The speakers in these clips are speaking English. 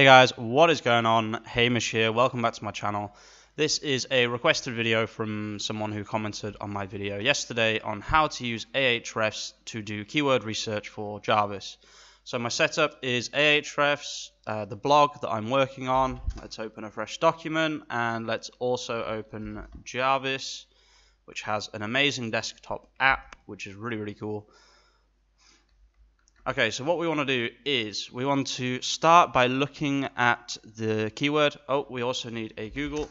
Hey guys, what is going on? Hamish here, welcome back to my channel. This is a requested video from someone who commented on my video yesterday on how to use Ahrefs to do keyword research for Jarvis. So my setup is Ahrefs, the blog that I'm working on. Let's open a fresh document and let's also open Jarvis, which has an amazing desktop app, which is really cool. Okay, so what we want to do is we want to start by looking at the keyword. Oh, we also need a Google.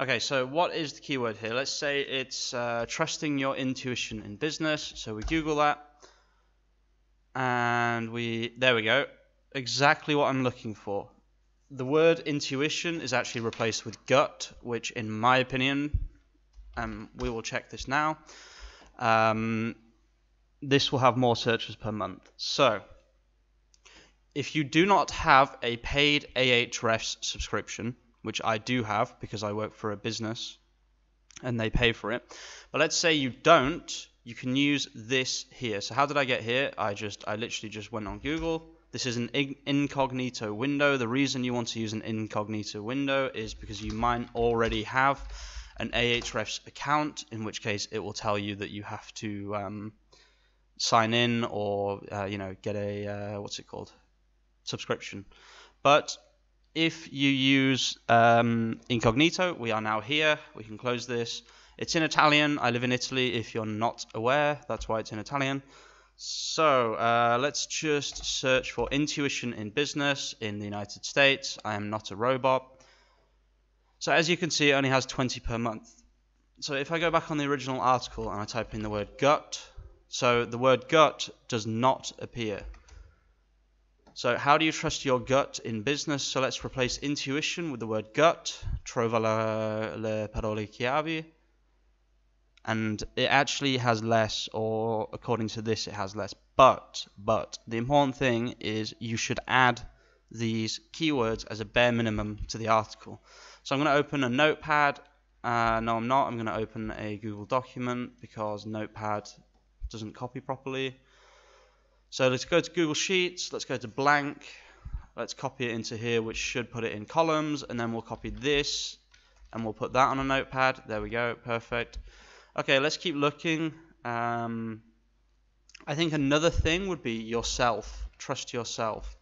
Okay, so what is the keyword here? Let's say it's trusting your intuition in business. So we Google that, and there we go. Exactly what I'm looking for. The word intuition is actually replaced with gut, which, in my opinion, we will check this now. This will have more searches per month. So if you do not have a paid Ahrefs subscription, which I do have because I work for a business and they pay for it, but let's say you don't, you can use this here. So how did I get here? I literally just went on Google. This is an incognito window. The reason you want to use an incognito window is because you might already have an Ahrefs account, in which case it will tell you that you have to sign in or get a subscription. But if you use incognito, we are now here, we can close this. It's in Italian. I live in Italy, if you're not aware, that's why it's in Italian. So let's just search for intuition in business in the United States. I am not a robot. So as you can see, it only has 20 per month. So if I go back on the original article and I type in the word gut, so the word gut does not appear. So how do you trust your gut in business? So let's replace intuition with the word gut. Trova le parole chiave. And it actually has less, or according to this, it has less. But the important thing is you should add these keywords as a bare minimum to the article. So I'm going to open a notepad. No, I'm not. I'm going to open a Google document because notepad doesn't copy properly. So let's go to Google Sheets, let's go to blank, let's copy it into here, which should put it in columns, and then we'll copy this and we'll put that on a notepad. There we go, perfect. Okay, let's keep looking. I think another thing would be yourself, trust yourself.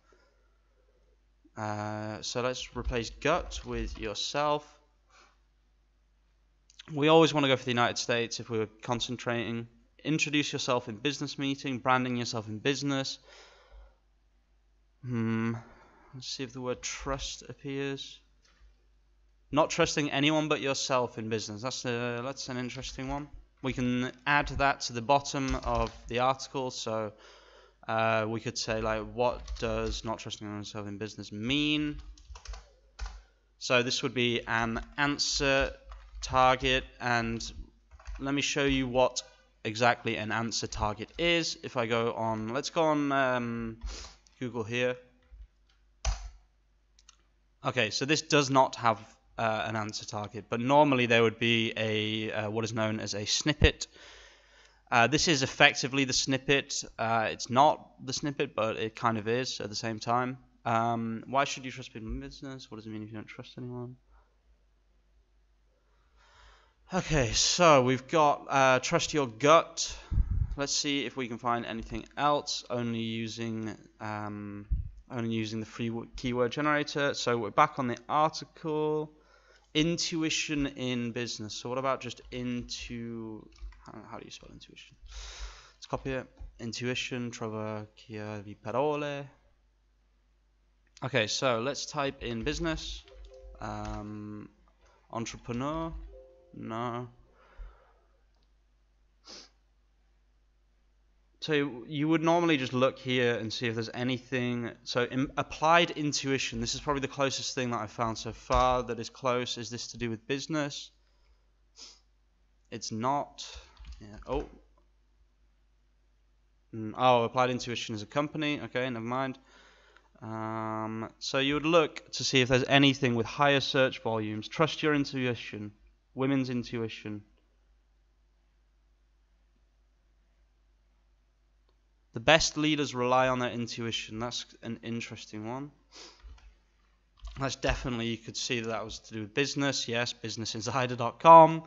So let's replace gut with yourself. We always want to go for the United States if we were concentrating. Introduce yourself in business meeting, branding yourself in business. Let's see if the word trust appears. Not trusting anyone but yourself in business. That's an interesting one. We can add that to the bottom of the article. So we could say, like, what does not trusting yourself in business mean? So this would be an answer, target, and let me show you what exactly an answer target is. If I go on, let's go on Google here. Okay, so this does not have an answer target, but normally there would be a what is known as a snippet. This is effectively the snippet. It's not the snippet, but it kind of is at the same time. Why should you trust people in business? What does it mean if you don't trust anyone? Okay, so we've got trust your gut. Let's see if we can find anything else. Only using the free keyword generator. So we're back on the article. Intuition in business. So what about just how do you spell intuition? Let's copy it. Intuition. Trova chiavi parole. Okay, so let's type in business. Entrepreneur. No. So you would normally just look here and see if there's anything. So applied intuition. This is probably the closest thing that I've found so far that is close. Is this to do with business? It's not. Yeah. Oh, applied intuition is a company. Okay, never mind. So you would look to see if there's anything with higher search volumes. Trust your intuition. Women's intuition. The best leaders rely on their intuition. That's an interesting one. That's definitely, you could see that was to do with business. Yes, businessinsider.com.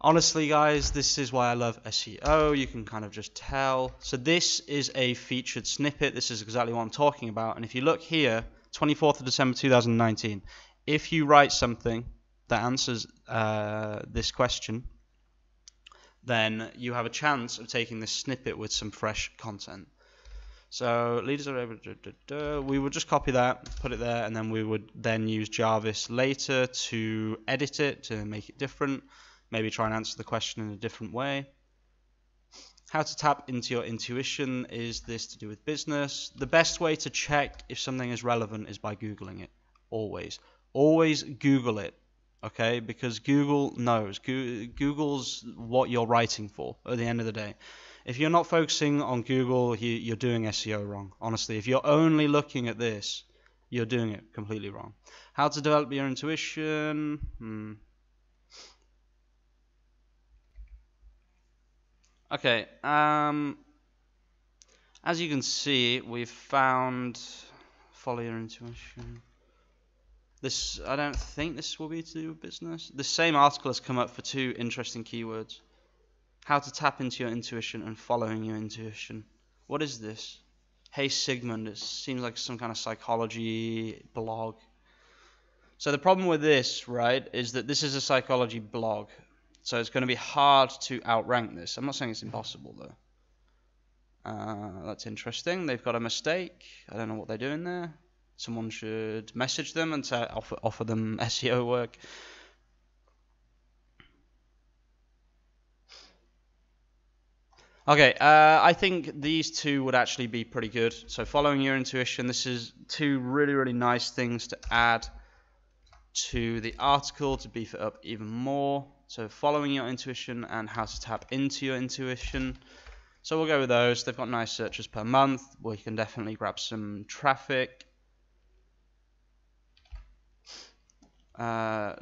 Honestly, guys, this is why I love SEO. You can kind of just tell. So this is a featured snippet. This is exactly what I'm talking about. And if you look here, 24th of December 2019, if you write something that answers this question, then you have a chance of taking this snippet with some fresh content. So leaders are able to, we would just copy that, put it there, and then we would then use Jarvis later to edit it, to make it different, maybe try and answer the question in a different way. How to tap into your intuition, is this to do with business? The best way to check if something is relevant is by Googling it, always. Always Google it, okay? Because Google knows. Google's what you're writing for at the end of the day. If you're not focusing on Google, you're doing SEO wrong. Honestly, if you're only looking at this, you're doing it completely wrong. How to develop your intuition. Okay. As you can see, we've found follow your intuition. This, I don't think this will be to do with business. The same article has come up for two interesting keywords. How to tap into your intuition and following your intuition. What is this? Hey Sigmund, it seems like some kind of psychology blog. So the problem with this, right, is that this is a psychology blog. So it's going to be hard to outrank this. I'm not saying it's impossible, though. That's interesting. They've got a mistake. I don't know what they're doing there. Someone should message them and offer them SEO work. Okay, I think these two would actually be pretty good. So following your intuition, this is two really, really nice things to add to the article to beef it up even more. So following your intuition and how to tap into your intuition. So we'll go with those. They've got nice searches per month. We can definitely grab some traffic.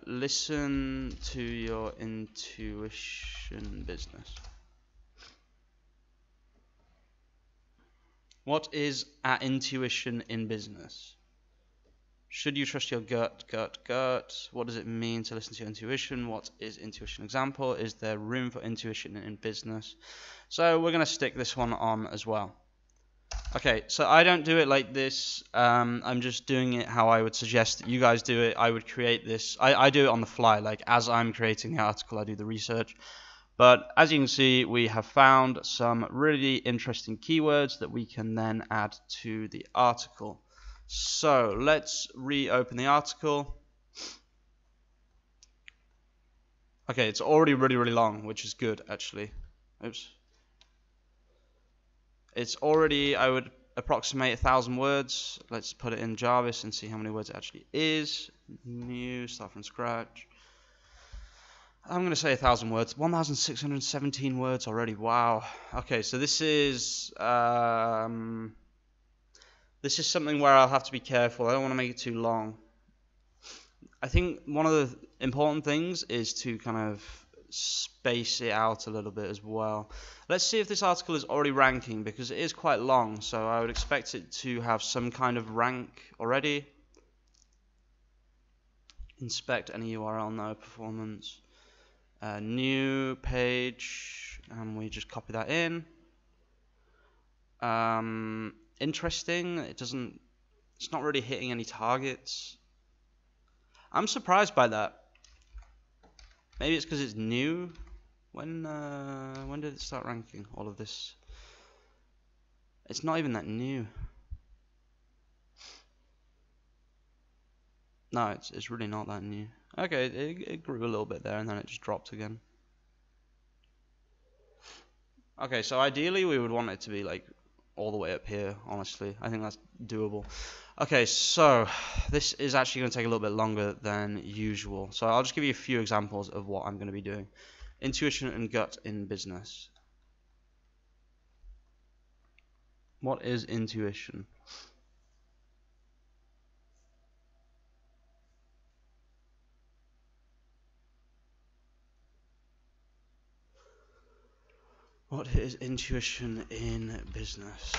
Listen to your intuition business. What is our intuition in business? Should you trust your gut? What does it mean to listen to your intuition? What is intuition example? Is there room for intuition in business? So we're going to stick this one on as well. Okay, so I don't do it like this. I'm just doing it how I would suggest that you guys do it. I would create this. I do it on the fly. Like, as I'm creating the article, I do the research. But as you can see, we have found some really interesting keywords that we can then add to the article. So let's reopen the article. Okay, it's already really, really long, which is good, actually. Oops. It's already, I would approximate 1,000 words. Let's put it in Jarvis and see how many words it actually is. New, start from scratch. I'm going to say 1,000 words. 1,617 words already. Wow. Okay, so this is something where I'll have to be careful. I don't want to make it too long. I think one of the important things is to kind of space it out a little bit as well. Let's see if this article is already ranking, because it is quite long, so I would expect it to have some kind of rank already. Inspect any URL, no performance. New page, and we just copy that in. Interesting, it's not really hitting any targets. I'm surprised by that. Maybe it's because it's new. When did it start ranking, all of this? It's not even that new. No, it's really not that new. Okay, it grew a little bit there, and then it just dropped again. Okay, so ideally we would want it to be like all the way up here, honestly. I think that's doable. Okay, so this is actually going to take a little bit longer than usual. So I'll just give you a few examples of what I'm going to be doing. Intuition and gut in business. What is intuition? What is intuition in business?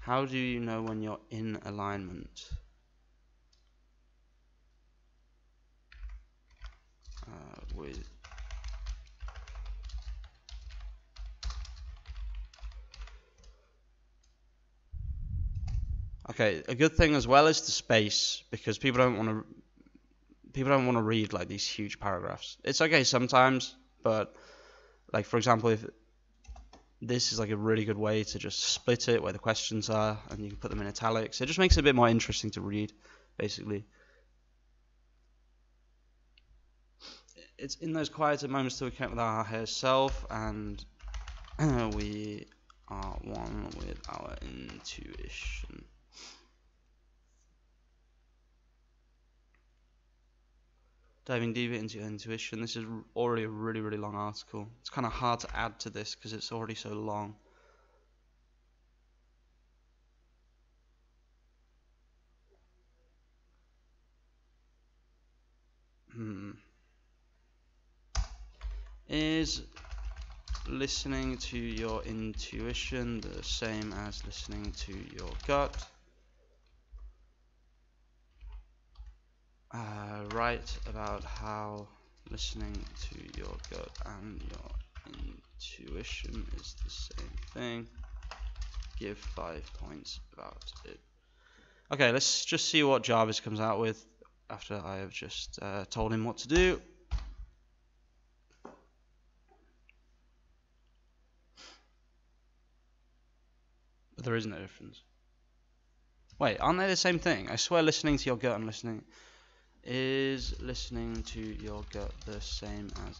How do you know when you're in alignment? With okay, a good thing as well is the space, because people don't want to read like these huge paragraphs. It's okay sometimes, but like for example, if this is like a really good way to just split it where the questions are, and you can put them in italics. It just makes it a bit more interesting to read, basically. It's in those quieter moments that we connect with our higher self, and we are one with our intuition. Diving deeper into your intuition. This is already a really, really long article. It's kind of hard to add to this because it's already so long. Is listening to your intuition the same as listening to your gut? Write about how listening to your gut and your intuition is the same thing. Give 5 points about it. Okay, let's just see what Jarvis comes out with after I have just told him what to do. But there is no difference. Wait, aren't they the same thing? I swear listening to your gut and listening... Is listening to your gut the same as...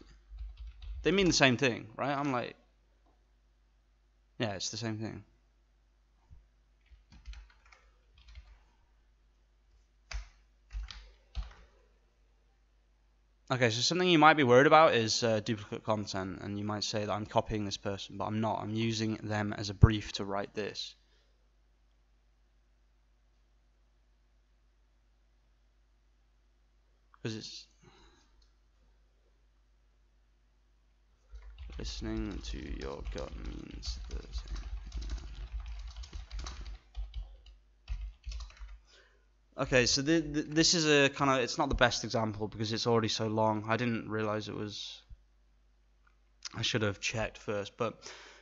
They mean the same thing, right? I'm like... Yeah, it's the same thing. Okay, so something you might be worried about is duplicate content, and you might say that I'm copying this person, but I'm not. I'm using them as a brief to write this. Because it's listening to your gut means the same thing. Okay, so this is a kind of, it's not the best example because it's already so long. I didn't realize it was, I should have checked first, but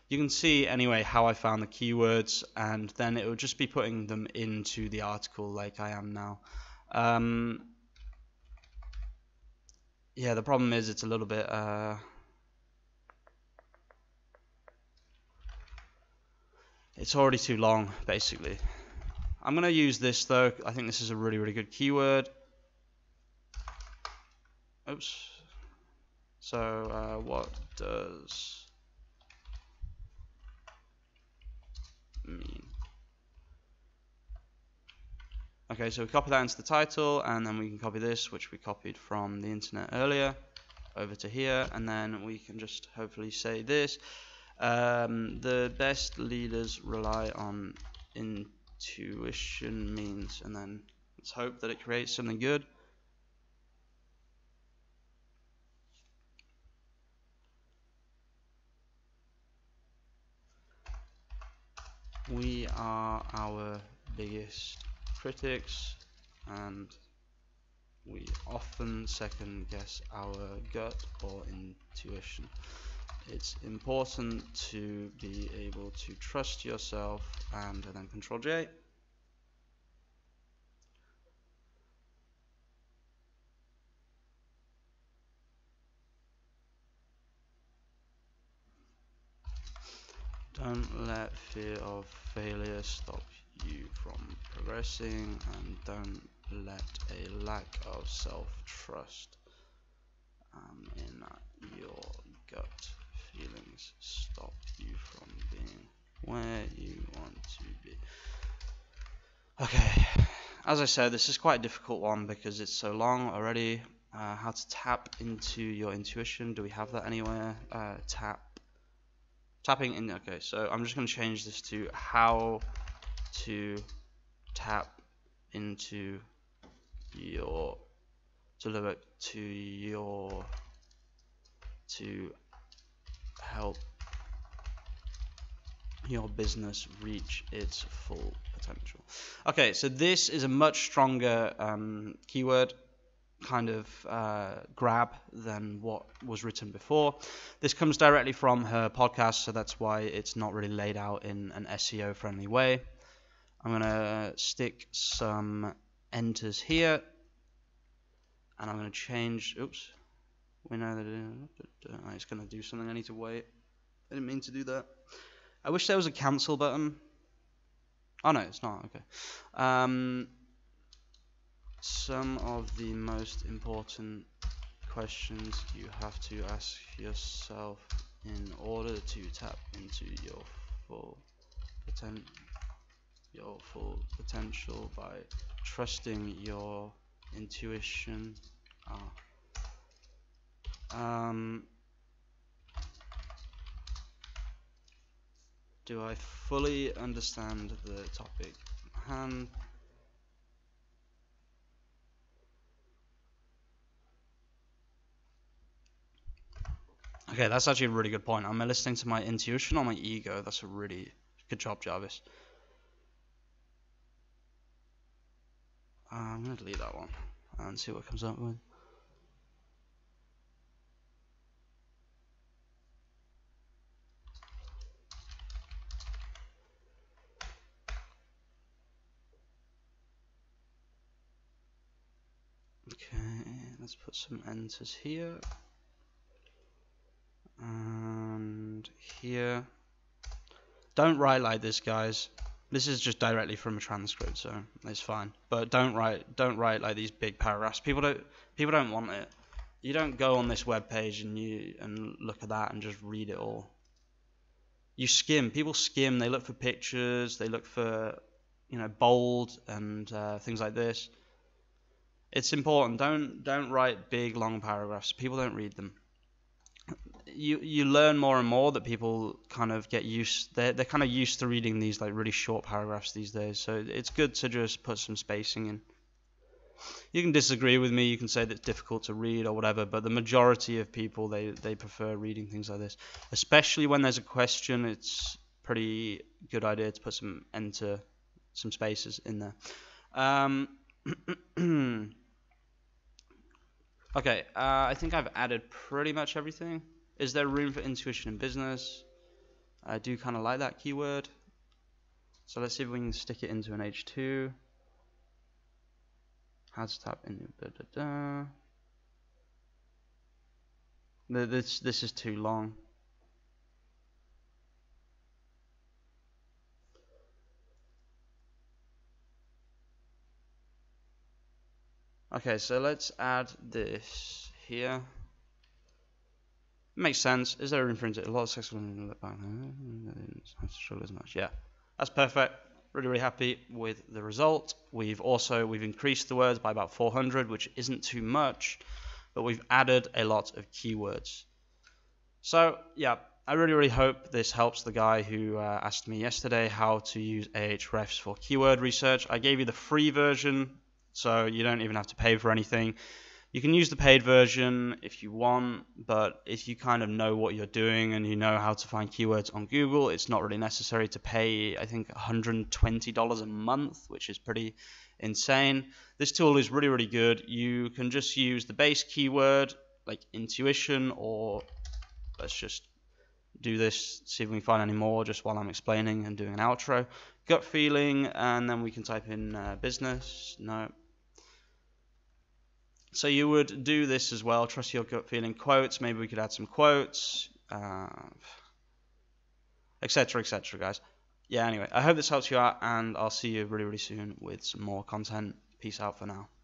you can see anyway how I found the keywords, and then it would just be putting them into the article like I am now. Yeah, the problem is it's a little bit it's already too long, basically. I'm going to use this though. I think this is a really, really good keyword. Oops. So what does mean? Okay, so we copy that into the title, and then we can copy this, which we copied from the internet earlier, over to here, and then we can just hopefully say this. The best leaders rely on intuition means, and then let's hope that it creates something good. We are our biggest critics, and we often second guess our gut or intuition. It's important to be able to trust yourself, and then Control J. Don't let fear of failure stop you from progressing, and don't let a lack of self-trust in your gut feelings stop you from being where you want to be. Okay, as I said, this is quite a difficult one because it's so long already. How to tap into your intuition. Do we have that anywhere? Tapping in. Okay, so I'm just going to change this to how to tap into your to help your business reach its full potential. Okay, so this is a much stronger keyword kind of grab than what was written before. This comes directly from her podcast, so that's why it's not really laid out in an SEO friendly way. I'm gonna stick some enters here, and I'm gonna change, oops, we know that it's gonna do something. I need to wait. I didn't mean to do that. I wish there was a cancel button. Oh no, it's not. Okay. Some of the most important questions you have to ask yourself in order to tap into your full potential by trusting your intuition are. Do I fully understand the topic at hand? Okay, that's actually a really good point. Am I listening to my intuition or my ego? That's a really good job, Jarvis. I'm going to delete that one and see what comes up with. Okay, let's put some enters here and here. Don't write like this, guys. This is just directly from a transcript, so it's fine. But don't write like these big paragraphs. People don't want it. You don't go on this web page and look at that and just read it all. You skim. People skim. They look for pictures. They look for, you know, bold and things like this. It's important. Don't write big long paragraphs. People don't read them. You learn more and more that people kind of get used, they're kind of used to reading these like really short paragraphs these days, so it's good to just put some spacing in. You can disagree with me, you can say that it's difficult to read or whatever, but the majority of people, they prefer reading things like this. Especially when there's a question, it's pretty good idea to put some spaces in there. Okay, I think I've added pretty much everything. Is there room for intuition in business? I do kind of like that keyword. So let's see if we can stick it into an H2. How to tap into... This is too long. Okay, so let's add this here. Makes sense. Is there room for intuition? A lot of sex in the back there. Have to struggle as much. Yeah, that's perfect. Really, really happy with the result. We've increased the words by about 400, which isn't too much, but we've added a lot of keywords. So yeah, I really, really hope this helps the guy who asked me yesterday how to use Ahrefs for keyword research. I gave you the free version, so you don't even have to pay for anything. You can use the paid version if you want, but if you kind of know what you're doing and you know how to find keywords on Google, it's not really necessary to pay, I think, $120 a month, which is pretty insane. This tool is really, really good. You can just use the base keyword, like intuition, or let's just do this, see if we can find any more just while I'm explaining and doing an outro. Gut feeling, and then we can type in business. No. So you would do this as well. Trust your gut feeling. Quotes. Maybe we could add some quotes, etc., etc., guys. Yeah, anyway, I hope this helps you out, and I'll see you really, really soon with some more content. Peace out for now.